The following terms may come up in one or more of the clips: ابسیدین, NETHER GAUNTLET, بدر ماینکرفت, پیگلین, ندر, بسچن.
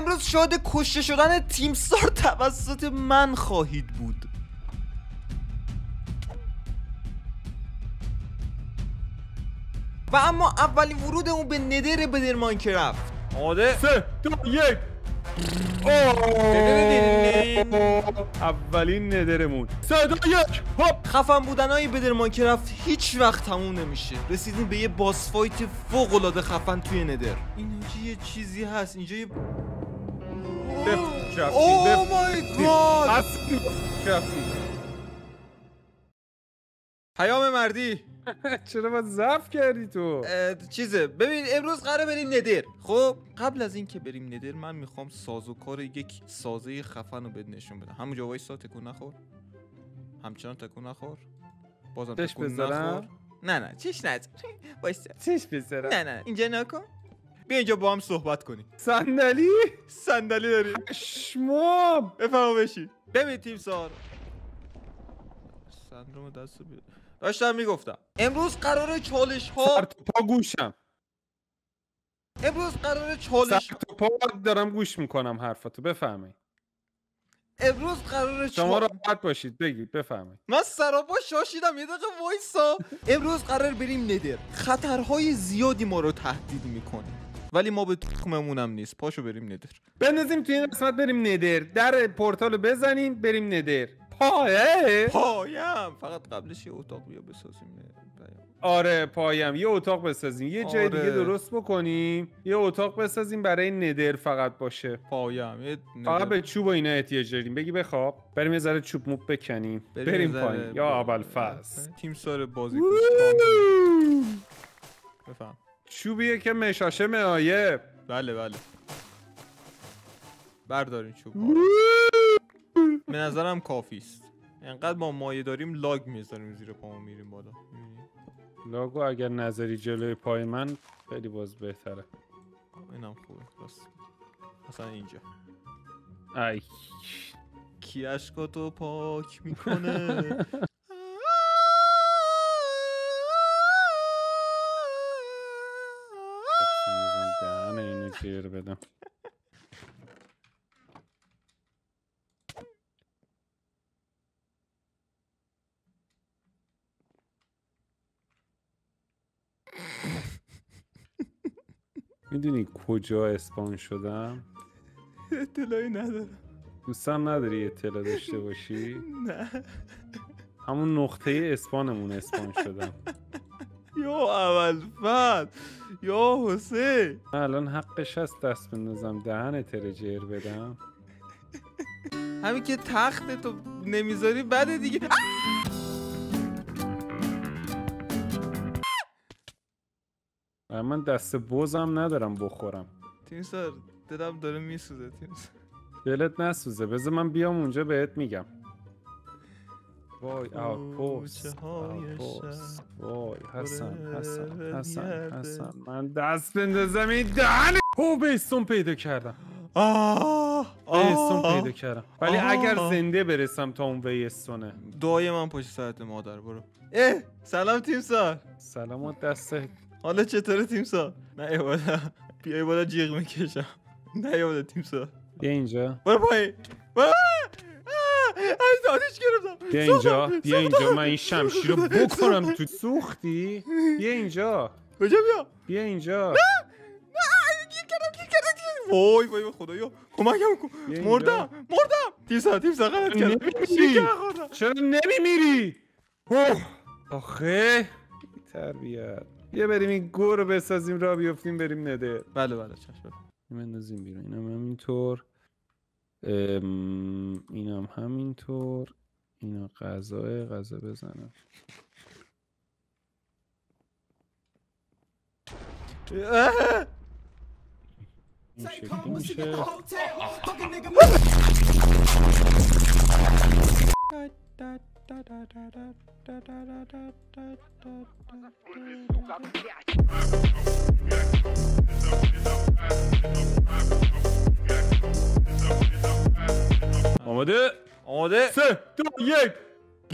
امروز شاهد کشته شدن تیمسار توسط من خواهید بود. و اما اولین ورودمون به ندر بدر ماینکرافت. آماده؟ 3، 2، 1. اولین ندرمون 3، 2، 1. هاپ. خفن بودنای بدر ماینکرافت هیچ وقت تموم نمیشه. رسیدیم به یه باس فایت فوق العاده خفن توی ندر. اینجا یه چیزی هست. اینجا یه اوه مای گاد. پیام مردی. چرا باید ضعف کردی تو؟ چیزه ببین امروز قراره بریم ندر. خب قبل از اینکه بریم ندر من میخوام سازوکار یک سازه خفن رو بد نشون بدم. همونجا وایس تا تکون نخور. همچنان تکون نخور. بازم تکون نخور. نه چش نذار. وایس. چش بذار. نه اینجا نکن. بیا اینجا با هم صحبت کنیم. صندلی داری. شما بفهمو بشی. ببین تیمسار. سندروم دستو بیار. داشتم میگفتم امروز قراره چالش ها سرتوپا گوشم. امروز قراره چالش سرتوپا دارم گوش میکنم حرفتو بفهمی. امروز قراره شما راحت باشید بگید بفهمی. من سراپا شاشیدم یه دقیقه وایسا. امروز قرار بریم ندر. خطرهای زیادی ما رو تهدید میکنه ولی ما به تخممونم نیست. پاشو بریم ندر. بندازیم تو این قسمت بریم ندر. در پورتالو بزنیم بریم ندر. پایم فقط قبلش یه اتاق بیا بسازیم. آره پایم یه اتاق بسازیم یه جای دیگه درست بکنیم یه اتاق بسازیم برای ندر فقط باشه. پایم فقط به چوب و اینا احتیاج داریم. بگی بخواب بریم یه ذره چوب موب بکنیم بریم پایین. یا اول فصل تیمسار بازی کنیم بفهم. چوبیه که مشاشه معایب. بله برداریم چوب. به نظرم کافی است. انقدر ما مایه داریم لاگ میذاریم زیر پامون میریم بالا. لاگو اگر نظری جلوی پای من خیلی باز بهتره. اینم خوبه راست. مثلا اینجا. ای کی اشکاتو پاک میکنه. اینو جیر بدم. میدونی کجا اسپان شدم؟ اطلاعی ندارم. دوستم نداری اطلاع داشته باشی؟ نه همون نقطه اسپانمون اسپان شدم. یا اول فت یا حسین الان حقش هست دست بندازم دهنت رو جر بدم. همین که تخت تو نمیذاری بده دیگه. من دست بوزم ندارم بخورم. تیمسار دلم داره میسوزه. تیمسار دلت نسوزه بذار من بیام اونجا بهت میگم. وای آپوس وای حسن من دست بندازم این دهن. او بیستون پیدا کردم. بیستون پیدا کردم ولی اگر زنده برسم تا اون بیستونه. دعای من پشت سرت مادر. برو. سلام تیمسار. سلام دستت. حالا چطوره تیمسار؟ نه یوالا بیای بالا جیغ میکشم. نه یوالا تیمسار بیا اینجا. برو پایی برو. آتیش گرفتم. بیا اینجا من این شمشیر رو بکنم تو. سوختی؟ بیا اینجا. کجا بیا؟ بیا اینجا. نه گیر کردم. وای خدایا کمکم کن. مردم تیمسار غلط کردم. چرا نمیمیری؟ آخه تربیت. بیا بریم این گور رو بسازیم را بیفتیم بریم ندر. بله چشم. مندازیم بیرون. اینم همینطور. اینم همینطور. اینا غذا بزنم. این شکلی میشه. آماده 3،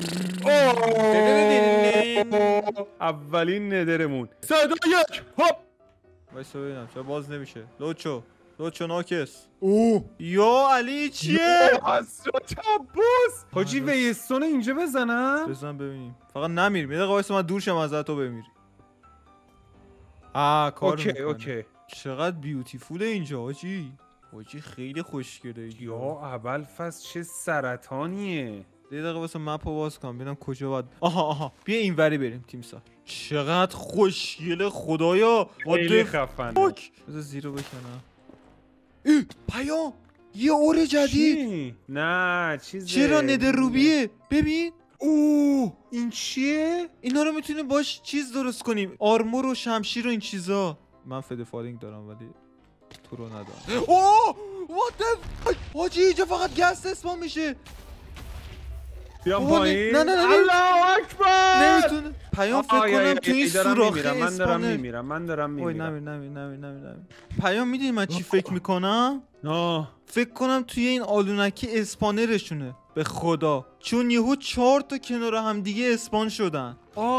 2، 1. اولین ندرمون 3، 2، 1. هاپ. وایسا ببینم چرا باز نمیشه. لوچو To čonokies. یا علی چیه؟ حضرت عباس حاجی ویستون اینجا بزنم؟ بزن ببینیم. فقط نمیریم. یه دقیقه وایسا من دور شم از تو بمیری. آ کارو اوکی اوکی. چقدر بیوتیفول اینجا حاجی. حاجی خیلی خوشگله. یا اول فصل چه سرطانیه. یه دقیقه واسه مپو باز کنم ببینم کجا باید. آها آها بیا اینوری بریم تیمسار. چقدر خوشگله خدایا. خیلی خفنه. بذار زیرو بکنم. پیام یه اور جدید چی؟ نه چیزه چرا ندر روبیه ببین اوه این چیه؟ اینا رو میتونیم باش چیز درست کنیم آرمور و شمشیر و این چیزا من فد فالینگ دارم ولی تو رو ندارم اوه what the fuck حاجی اینجا فقط گست اسپام میشه بیام پایین الله اکبر نمیتونم پیام فکر کنم تو این سوراخه من دارم میمیرم من دارم میمیرم وای نمیر پیام میدونی من چی فکر میکنم فکر کنم توی این آلونکی اسپانرشونه به خدا چون یهو 4 تا کنار هم دیگه اسپان شدن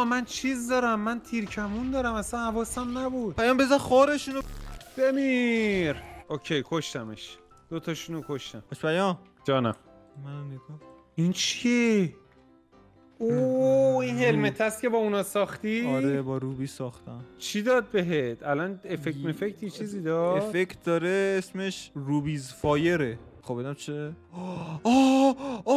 من چیز دارم من تیرکمون دارم اصلا حواسم نبود پیام بذار خارشونو بمیر اوکی کشتمش دو تاشونو کشتم پیام جانم منو نگاه این چیه اوه این هلمت هست که با اونا ساختی؟ آره با روبی ساختم چی داد بهت؟ الان افکت مفکتی چیزی داد؟ افکت داره اسمش روبیز فایره خب بدم چه؟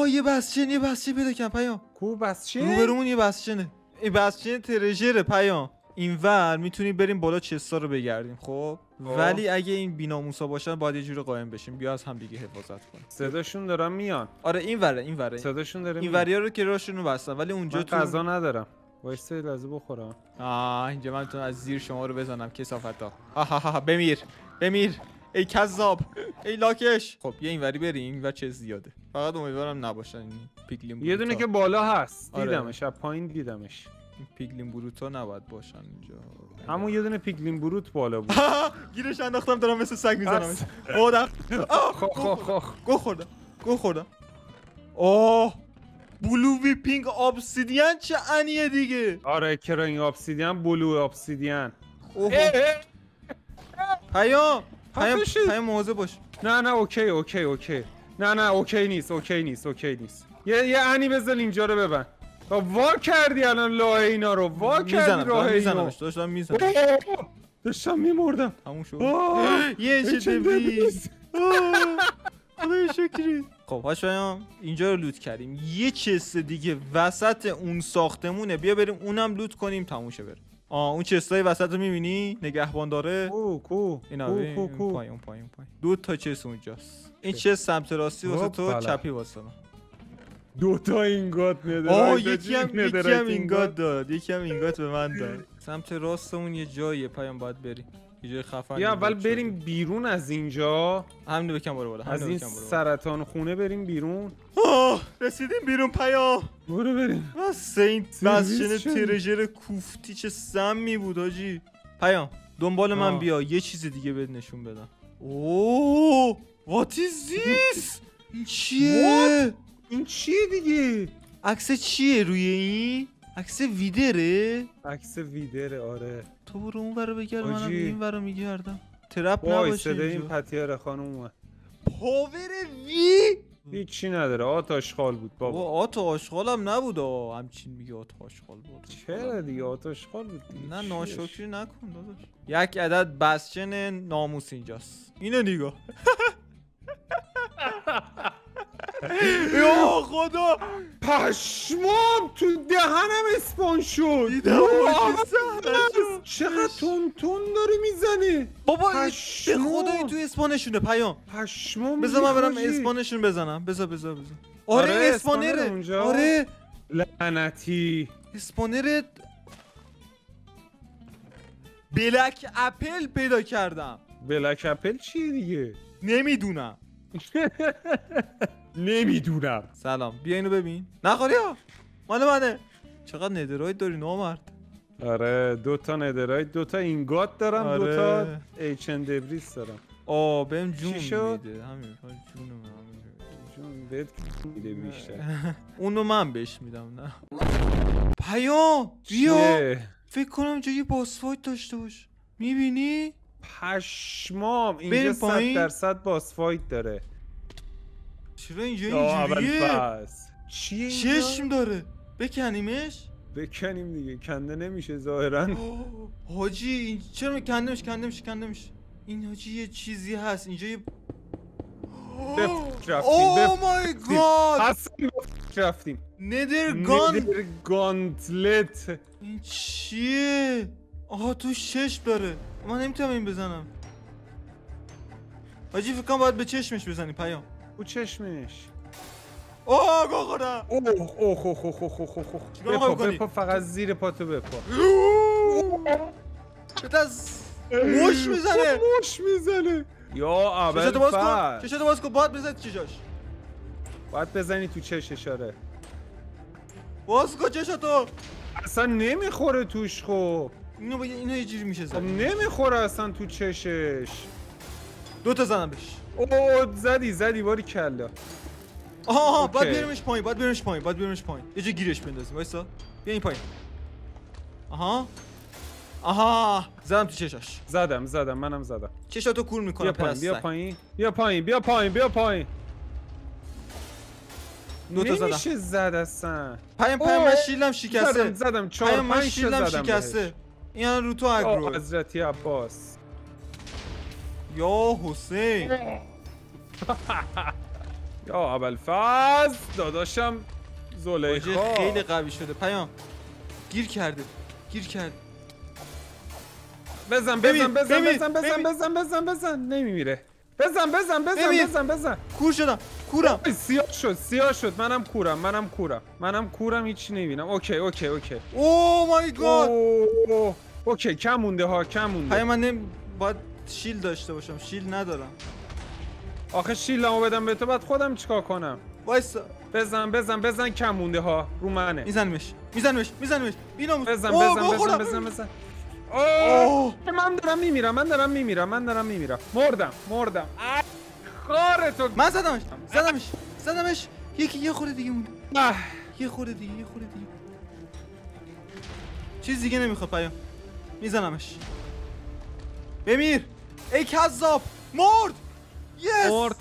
یه بسچن یه بسچن بده کن پیام کو بسچن؟ روبرمون یه بسچنه این بسچن ترژره پیام اینور میتونیم بریم بالا چستا رو بگردیم خب ولی اگه این بیناموسا باشن باید یه جور قایم بشیم بیا از هم دیگه حفاظت کنیم صداشون دارن میان آره این وره صداشون داره این وریا رو که راشون رو بستن ولی اونجا من غذا ندارم وایسا یه لحظه بخورم اینجا من میتونم از زیر شما رو بزنم کسافتا بمیر ای کذاب ای لاکش خب یه اینوری بریم اینور چه زیاده فقط امیدوارم نباشن پیگلین یه دونه که بالا هست دیدمش از پایین دیدمش پیگلین بروت ها نباید باشن اینجا همون یه دونه پیگلین بروت بالا بود گیرش انداختم دارم مثل سگ میزنمش گل خوردم بلو ویپینگ ابسیدین چه انیه دیگه آره کرینگ ابسیدین بلو ابسیدین پیام مواظب باش نه اوکی نه اوکی نیست یه انی بزن اینجا رو ببند وا کردی الان لایه اینا رو وا کردی راه اینو داشتم میمردم همون شد یه چه دبیز خدای شکری خب هاشم اینجا رو لوت کردیم یه چست دیگه وسط اون ساختمونه بیا بریم اونم لوت کنیم تموم شه بریم اون چستای وسط رو میبینی نگهبان داره کو اینا اون پایین دو تا چست اونجاست این چست سمت راستی واسه تو چپی واسه من دوتا اینگات نداره یکی هم اینگات داد یکی هم اینگات به من داد سمت راستمون یه جاییه پیام باید بریم یه جای خفن یا اول بریم بیرون از اینجا همینو بکن برو بالا از این سرطان خونه بریم بیرون رسیدیم بیرون پیام برو بریم سینت بسچن ترژر کوفتی چه سمی بود حاجی پیام دنبال من بیا یه چیز دیگه بهت نشون بدم وات ایز دیس چیه این چیه دیگه؟ عکس چیه روی این؟ عکس ویدره؟ عکس ویدره آره تو برو اون برو بگرد منم این برو میگردم ترپ نباشه اینجا صدای این پتیاره خانم اومد پاور وی؟ هیچی نداره آت آشغال بود بابا آت آشغال هم نبود همچین میگه آت آشغال بود چرا دیگه آت آشغال بود دیگه نه ناشکری نکن داداش یک عدد بسچن ناموس اینجاست اینو نگاه یا خدا پشمام تو دهنم اسپان شد چقدر تون داره میزنه بابا به خدایی تو اسپانشونه پیام پشمام بذار من برم اسپانشون بزنم بذار آره اسپانره آره لعنتی اسپانره بلک اپل پیدا کردم بلک اپل چیه دیگه نمیدونم نمیدونم سلام بیا اینو ببین نخوری ها منه چقدر ندراید داری نامرد آره دوتا ندراید دوتا اینگات دارم آره. دوتا ایچن دبریس دارم بهم جون میده همین جون بهت میده بیشتر اونو من بهش میدم نه پیام بیا فکر کنم اینجا یه باس فایت داشته باش میبینی پشمام اینجا 100% باس فایت داره. چرا اینجا اینجوریه؟ چیه چشم داره؟ بکنیمش؟ بکنیم دیگه، کنده نمیشه ظاهرا. حاجی چرا کنده میشه؟ این حاجی یه چیزی هست اینجا یه اوه مای گاد اصلا رفتیم. ندر گانتلت این چیه؟ آها تو چشم داره. من نمیتونم این بزنم. حاجی فکر کنم باید به چشمش بزنی پیام. او چشمش. اوه گو خدا اوه بپا فقط زیر پاتو بپا. بتاز موش میزنه یا اول چشتو باز کن باید بزنی تو چشاش. باید بزنی تو چش اشاره. باز کن چشتو. اصلا نمیخوره توش. خب اینو یه جوری میشه زن. نمیخوره اصلا تو چشش. دوتا زنم بهش. اوه زدی باری کلا. آها باید بیارمش پایین. یه جا گیرش بندازیم. وایسا بیا این پایین. آها زدم تو چشاش. منم زدم. چشاتو کور میکنم. بیا پایین. نمیشه زد اصلا. پیام من شیلم شکسته. زدم 4-5 شیلم شکسته. این رو تو اگرو حضرتی عباس یا حسین. یا ابوالفضل داداشم زلیخا خیلی قوی شده. پیام گیر کرده. بزن. نمیمیره. بزن. کور شدم. سیاه شد. منم کورم. هیچ نمیبینم. اوکی. او مای گاد. اوکی کم مونده. پیام من باید شیل داشته باشم. شیل ندارم. آخه شیلمو بدم به تو بعد خودم چیکار کنم؟ وایسا بزن. کم مونده ها رو منه. میزنمش. بیناموس بزن. اوه من دارم میمیرم. مردم. خارتو من زدمش. یه خورده دیگه مونده. چیز دیگه نمیخواد پیام. میزنمش. بمیر. ای کذاب. مرد. مرد.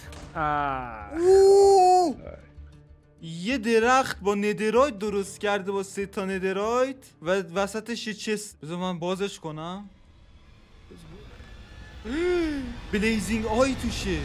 یه درخت با ندرایت درست کرده با 3 تا ندرایت و وسطش یه چیز. بذار من بازش کنم. بلیزینگ آی توشه.